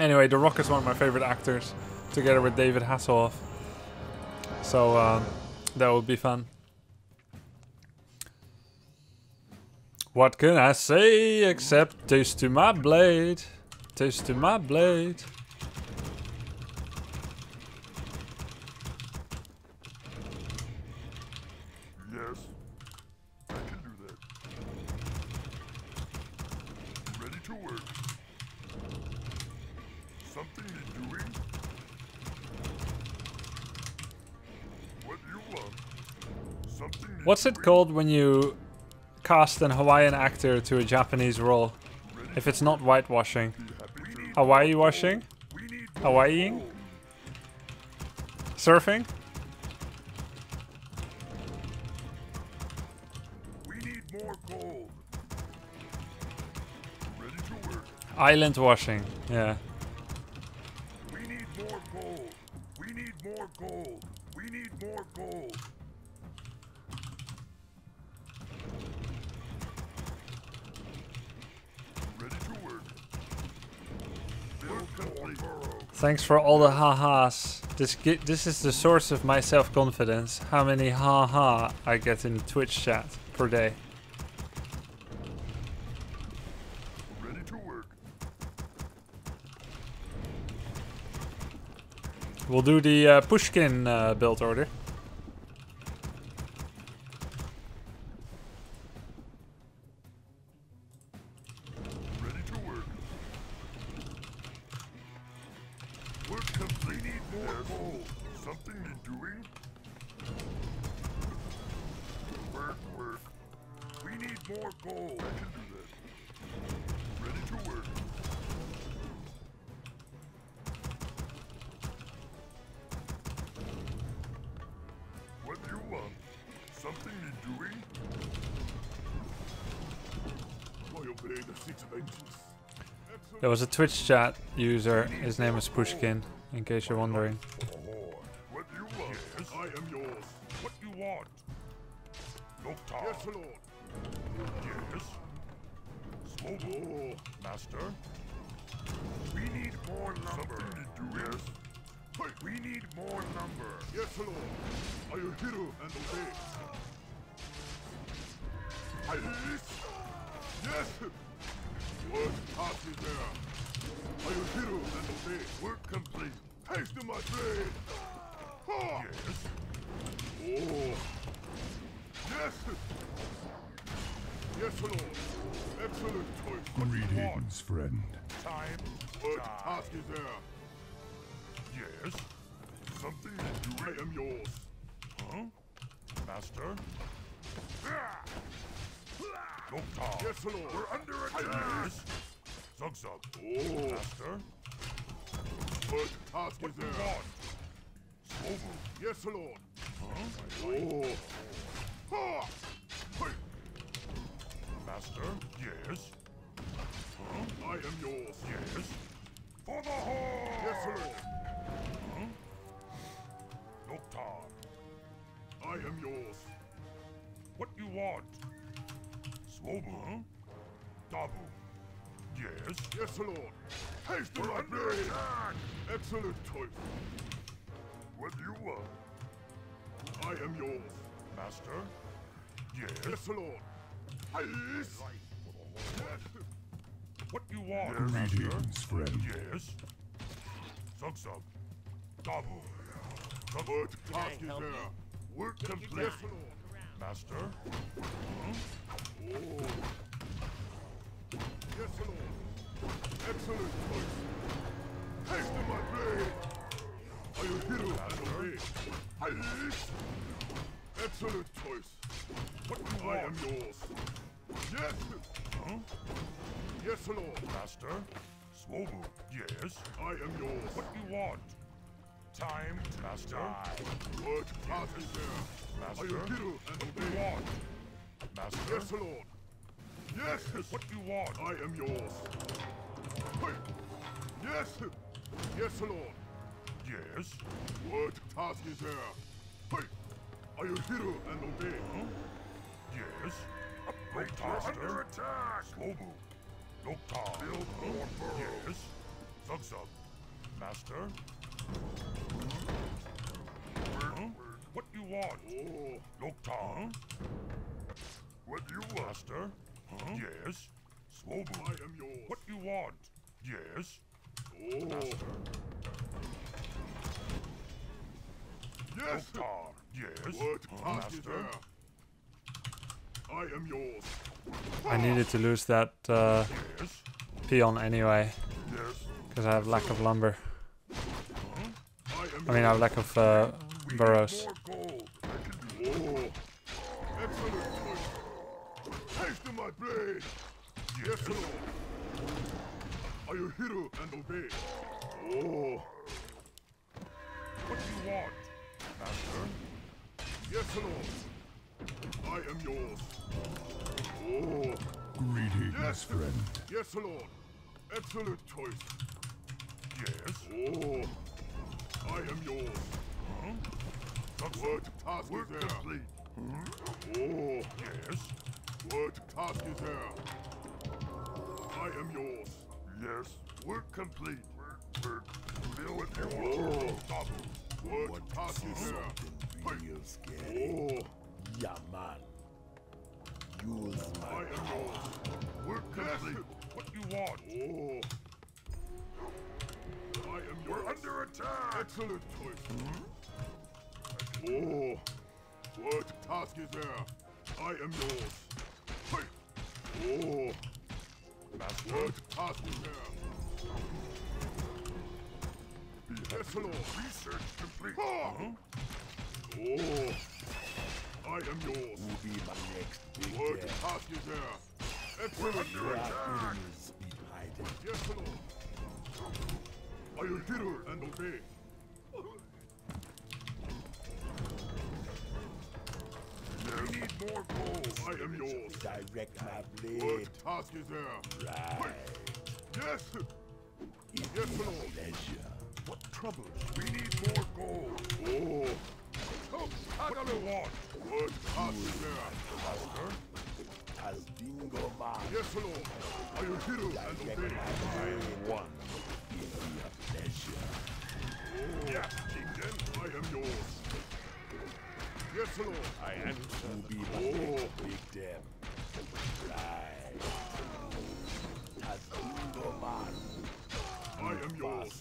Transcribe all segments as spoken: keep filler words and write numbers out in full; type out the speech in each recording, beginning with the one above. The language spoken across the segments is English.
Anyway, The Rock is one of my favorite actors, together with David Hasselhoff. So um, that would be fun. What can I say except taste to my blade, taste to my blade. Yes, I can do that. Ready to work. Something is doing. What do you want? Something. What's it called when you cast an Hawaiian actor to a Japanese role, if it's not whitewashing? Hawaii washing? Hawaiiing? Surfing? Island washing, yeah. We need more gold. We need more gold. We need more gold. Thanks for all the ha-has. This, this is the source of my self-confidence. How many ha-ha I get in the Twitch chat per day. Ready to work. We'll do the uh, Pushkin uh, build order. There was a Twitch chat user, his name is Pushkin, in case you're wondering. What do you want? Yes, I am yours. What do you want? No time. Yes, Lord. Yes. Slow, Master. We need more number. Yes. We need more number. Yes, Lord. I will hear you and obey. I yes. Work passes there. I will hero and obey. Work complete. Haste to my trade. Ha! Yes. Oh. Yes. Yes, Lord. Excellent choice. Greetings, friend. Time. Work task is there. Yes. Something is due. I am yours. Huh? Master? Ah! Don't talk. Yes, Lord. We're under attack. Zug Zug. Oh. Master. First task is there. Over. Yes, Lord. Huh? Oh. Ha! Hey. Master. Yes. Huh? I am yours. Yes. For the horn. Yes, Lord. Huh? No talk. I am yours. What you want? Swobo? Dabu. Yes? Yes, Lord. Haste to my blade. Excellent choice. What do you want? I am yours. Master? Yes? Yes, Lord. Haste. Yes. What do you want, Master? Yes, friend. Yes? Zug Zug. Dabu. The word task is there. Work complete. Yes, Lord. Master? Huh? Oh. Yes, Lord. Excellent choice. Haste to my blade. Are you hero and obey? Haste. Excellent choice. What do you I want? Am yours. Yes. Huh? Yes, Lord. Master? Swobo. Yes. I am yours. What do you want? Time, Master. Word passes there. Master. Are you hero and obey? What? Master. Yes, Lord. Yes. What do you want? I am yours. Hey. Yes. Yes, Lord. Yes. Word task is there. Hey. Are you hero and obey? Huh? Yes. Upgrade task. Under attack. Slobo. No time. Build more. Yes. thugs up, master. Huh? What you want? Oh, Lokta? What you want? Master? Huh? Yes. Swobu. I am yours. What you want? Yes. Oh. Master. Yes. Lokta. Yes. What huh, master? I am yours. I needed to lose that uh, yes. peon anyway, because yes. I have lack of lumber. Huh? I, I mean, I have lack of uh, burrows. Hasten my blade. Yes, sir. I will hear and obey. Oh. What do you want, master? Yes, sir. I am yours. Oh. Greedy, yes, friend. Yes, Lord. Excellent choice. Yes. Oh. I am yours. Huh? What task Work is there? Hmm? Oh. Yes. What task is there? I am yours. Yes. Work complete. Work. Work. Build and oh. What, what task is there? Real scary. Oh. Yeah, man. Use my I am yours. Work complete. What you want? Oh. I am We're yours. Under attack. Excellent choice. Hmm? Oh. What task is there? I am yours. Hey. Oh. Master. What task is there? Beastlord. Research complete. Ah. Huh? Oh. I am yours. Will be my next big What death. Task is there? Excellent. Your enemies be hiding. Beastlord. I will hear and obey. We need more gold. I am yours. Direct my blade. What task is there? Right. Yes. It yes, Lord. Pleasure. What trouble? We need more gold. Oh. Come, what do you want? What task is there? Master. Taldingo man. Yes, Lord. I will hear and obey. I one. It be a pleasure. Oh. Yes, Kingdom. I am yours. Yes, Lord. I am to be oh. big damn. Right. Tazungo man. I am yours.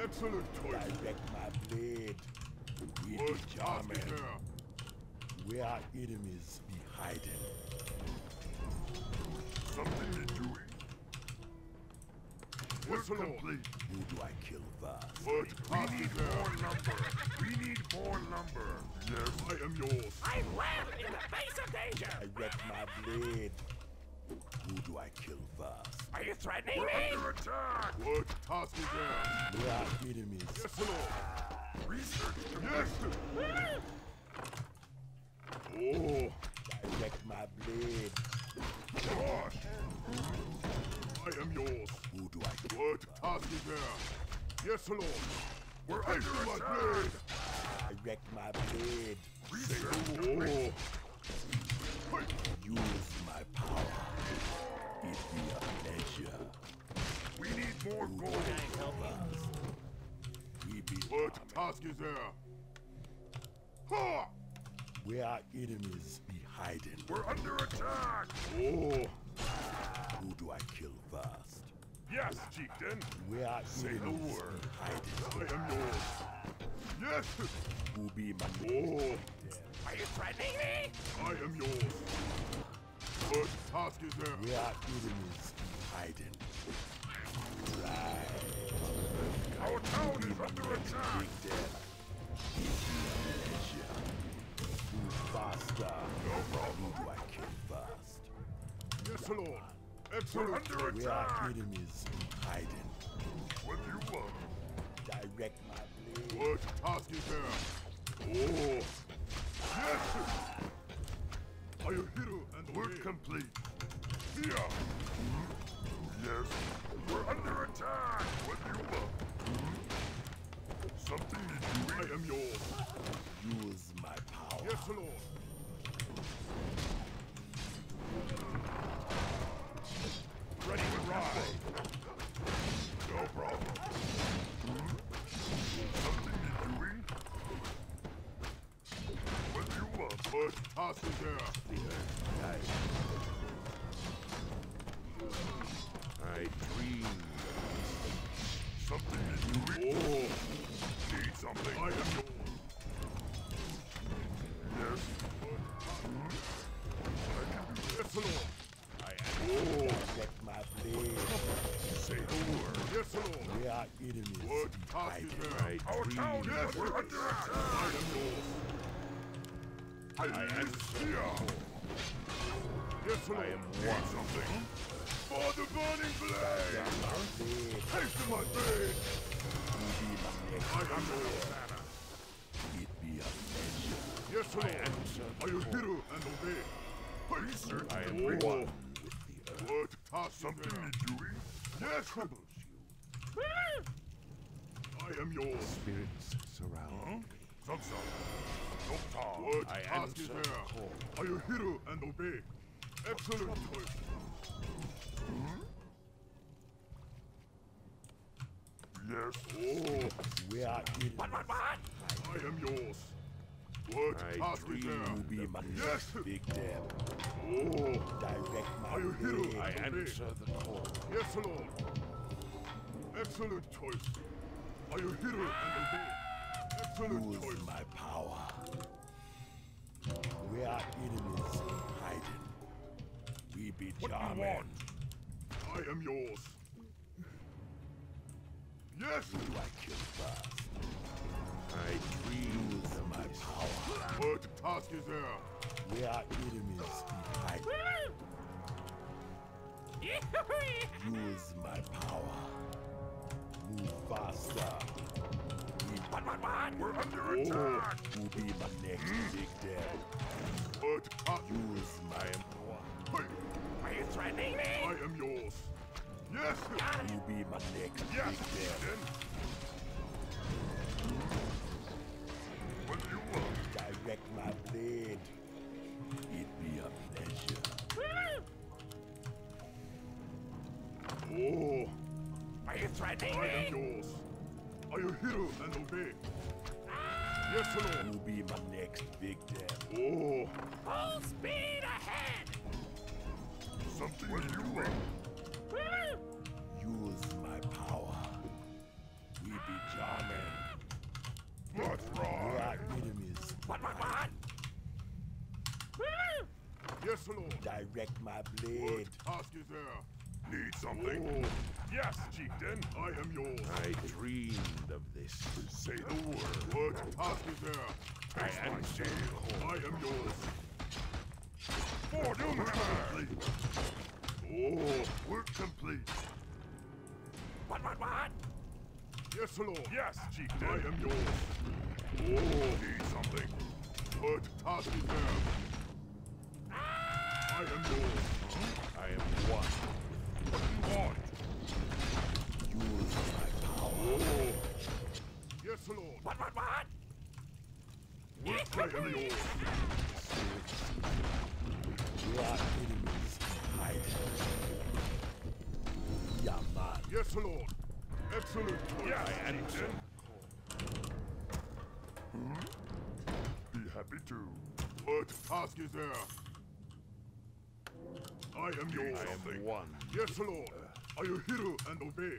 Excellent choice. Direct my blade. We are charming. Where our enemies be hiding. Something they're doing. What's yes, complete? Who do I kill first? What we need there? More lumber. We need more lumber. Yes, I am yours. I will in the face of danger. I wreck my blade. Who do I kill first? Are you threatening We're me? Under attack. What task is there? We are enemies. Yes, Lord. Research. Yes. Oh. I wreck my blade. Gosh. I am yours. Who do I do? What task is there? Yes, Lord. We're under my blade. I wreck my blade. Research. Oh. Use my power. It be a pleasure. We need more gold. We be what task is there? Ha! Where our enemies be hiding. We're under attack. Oh. Who do I kill first? Yes, chieftain. We are say the word. I am yours. Yes. Who be my lord? Oh. Are you threatening me? I am yours. What task is there? We are enemies hiding. Right. Our town is under attack. Who faster? No problem. Who do I kill first? Yes, yeah, Lord. Excellent. We're under attack. Our enemies hiding. What do you want? Direct my blade. What task is there? Oh. Yes. I will hero and work away. Complete. Here. Hmm? Yes. We're under attack. What do you want? Hmm? Something is you. I am yours. Use my power. Yes, Lord. Ready to ride. No problem. I dream something is doing. Oh, need something. I am your. Yes. Yes, I am. Oh, check my face. Say the word. Yes, Lord. We are enemies. What task is there? Our town is under attack. I am your. I, I am here. Yes, I am one something. For the burning blade. Hasten my blade. I am your. It be a pleasure. Yes, Lord. I am. I am hero and obey. Please, sir. I am one with the earth. What has something in doing? Yes, troubles you. I am your spirits surround. Huh? Something. Doctor, what I task is there? Are you hero and obey? Excellent choice. Hmm? Yes. Oh, we are in. I am yours. What task is there? Be my yes. Big damn. Oh, direct my. Are you hero? I answer the call. Yes, Lord. Excellent choice. Are you hero and obey? Lose my power. We are enemies hiding. We be charming. I am yours. Yes! Who do I kill first? I lose my power. What task is there? We are enemies hiding. Use my power. Move faster. What, what, what? We're under attack! Who'll be my next mm. big dead? But uh, use my power. Are you threatening me? I am yours. Yes! You'll be my next yes. big dead. When you will. Direct my blade. It'd be a pleasure. Oh! Are you threatening I me? I am yours. Are you hero and obey? Ah! Yes, Lord. Who'll be my next big death? Oh! Full speed ahead! Something will you want? Use my power. We be charming. What's wrong? We are enemies. What, what, what? Yes, Lord. Direct my blade. What task is there? Need something? Oh. Yes, chieftain. I am yours. I dreamed of this. Say the word. What task is there? I am my shame. I am yours. For doom oh, work complete. What, what, what? Yes, Lord. Yes, chieftain. I am yours. Oh, need something. What task is there? Ah! I am yours. I am one. What do you want? Use my power. Oh. Yes, Lord. What, what, what? What I am yours. You are enemies. I am. Yaman. Yes, Lord. Excellent. Yes, I am. Hmm? Be happy to. What task is there? I am yours. I am one. Yes, Lord. Are you hero and obey?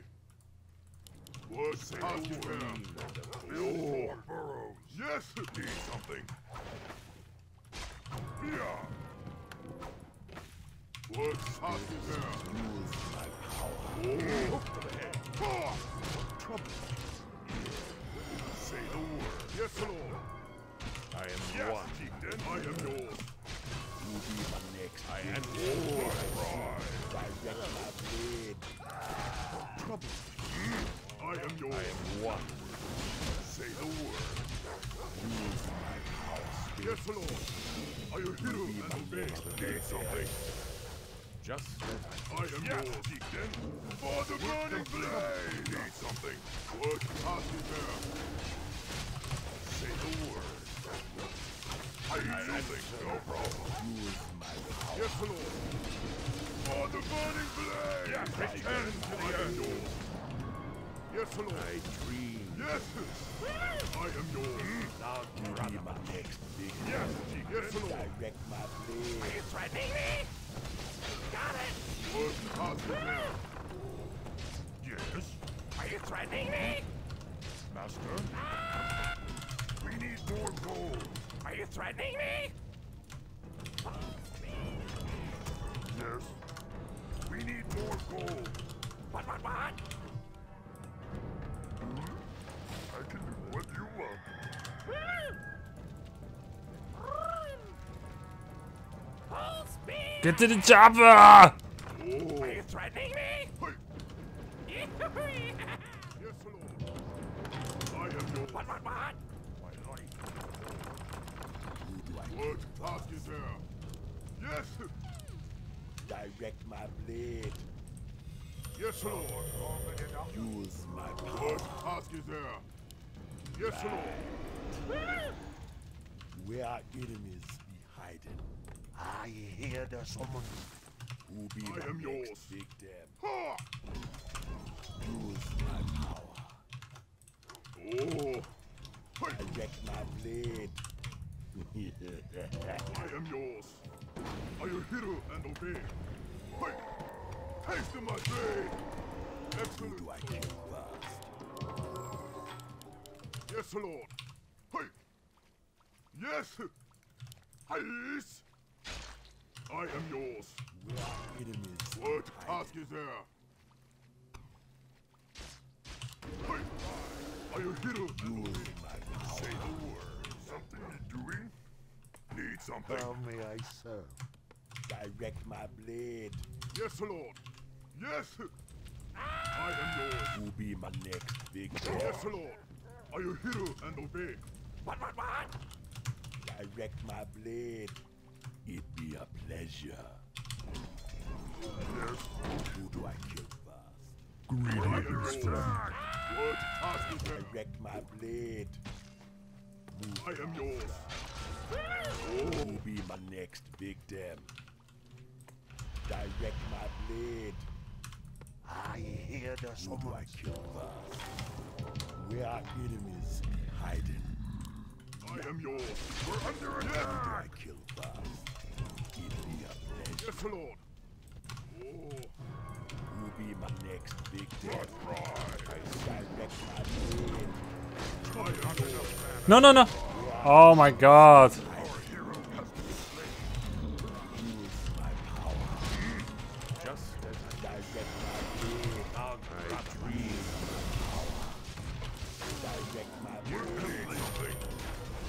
What task is there? Build burrows. Yes, need something. Yeah. What task is there? Use my power. Oh, trouble. Say the word. Yes, Lord. I am yes, one. Chieftain. I am yours. You'll be my next. I am your bride. Direct my blade. Trouble. I am yours. I am one. Say the word. Use my power. Yes, Lord. Are you hero and obey? Need something. Just I am yes. yours. For the burning blade. Need something. What task is there? Say the word. I think no problem. Use my power. Yes, Lord. For the burning blade. Yes, I can. Yes, Lord. I dream Yes! I am yours. Now you need my next big yes, yes, direct my blade. Are you threatening me? Got it! First hostage now. Yes? Are you threatening me? Master? Ah! We need more gold. Are you threatening me? Yes. We need more gold. What, what, what? I can do what you want. Full speed! Get to the chopper! Are you threatening me? Yes, Lord. I have no... What, what, what? My life. What task is there? Yes! Direct my blade. Yes, Lord. Use my power. What task is there? Yes, Lord. Where our enemies be hiding, I hear the summons. Who be I the am next yours. Victim? Ha! Use my power. Oh! Direct my blade. I am yours. I am hero and obey. Hey! Haste in my blade! Excellent. Who do I kill first? Yes, Lord. Hey. Yes. Yes. I am yours. We are enemies. What task is there? Hey. Are you hero? Use my power. Say the word. Something you're doing? Need something? How may I serve? Direct my blade. Yes, Lord. Yes. I am yours. Who be my next victim? Yes, Lord. Are you hero and obey? What, what, what? Direct my blade. It be a pleasure. Yes. Who do I kill first? Greedy. What task is there? Direct my blade. Move I am yours. Who be my next victim? Direct my blade. I hear the summons. Who do I kill first? Where our enemies hiding. I am yours. We're under attack. I kill fast. Give me a pleasure. Yes, Lord. Oh. Who be my next victim? Right. I my no, no, no. Oh my God.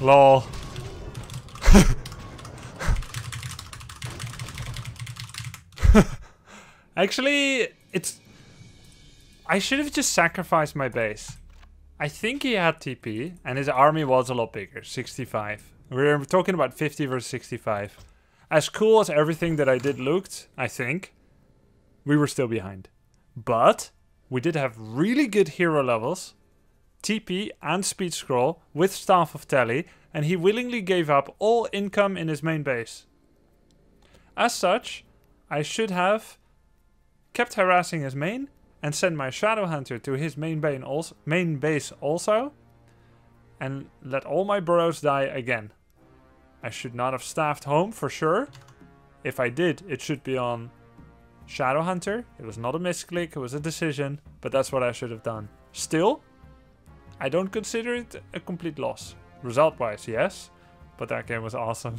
Lol. Actually, it's... I should have just sacrificed my base. I think he had T P, and his army was a lot bigger. sixty-five. We're talking about fifty versus sixty-five. As cool as everything that I did looked, I think, we were still behind. But we did have really good hero levels. T P and speed scroll with Staff of Tally, and he willingly gave up all income in his main base. As such, I should have kept harassing his main and sent my Shadow Hunter to his main base also, and let all my burrows die again. I should not have staffed home for sure. If I did, it should be on Shadow Hunter. It was not a misclick, it was a decision, but that's what I should have done. Still, I don't consider it a complete loss. Result-wise, yes, but that game was awesome.